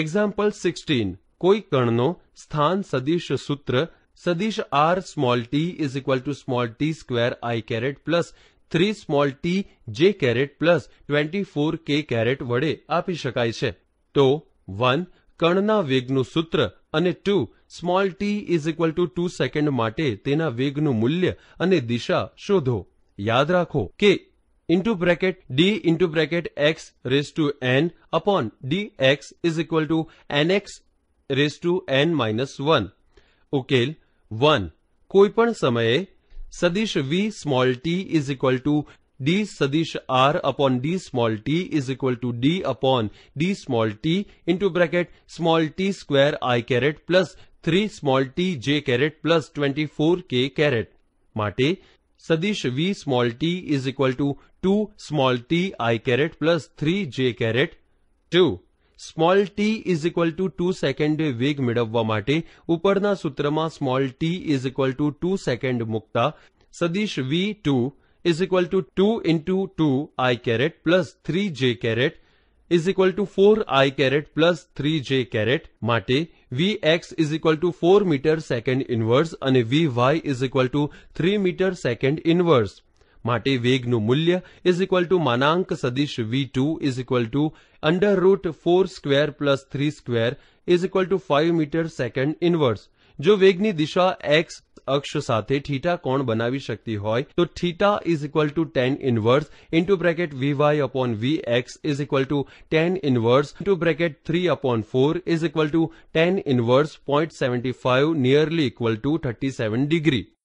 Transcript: Example 16 कोई कर्णनो स्थान सदिश सूत्र सदिश r small t is equal to small t square i caret plus 3 small t j caret plus 24 k caret वडे आपी शकाय छे। तो 1 कर्णना वेगनु सूत्र अने 2 small t is equal to 2 second माटे तेना वेगनु मूल्य अने दिशा शोधो। याद राखो के into bracket d into bracket x raise to n upon d x is equal to n x raise to n minus 1। उकेल 1 कोईपण समये सदिश v small t is equal to d सदिश r upon d small t is equal to d upon d small t into bracket small t square i caret plus 3 small t j caret plus 24 k caret माटे सदिश v small t is equal to 2 small t i caret plus 3 j caret 2 small t is equal to 2 सेकंडे वेग मेळववा माटे उपरना सूत्रमा small t is equal to 2 second मुकता सदिश v 2 is equal to 2 into 2 i caret plus 3 j caret is equal to 4 i caret plus 3 j caret माटे v x is equal to 4 metre second inverse अने v y is equal to 3 metre second inverse माटे वेगनु मूल्य is equal to मानांक सदिश v 2 is equal to under root 4 square plus 3 square is equal to 5 metre second inverse. जो वेगनी दिशा x अक्ष साथे थीटा कोण बनावी शकती होय तो theta is equal to tan inverse into bracket v y upon v x is equal to tan inverse into bracket 3 upon 4 is equal to tan inverse 0.75 nearly equal to 37 degree.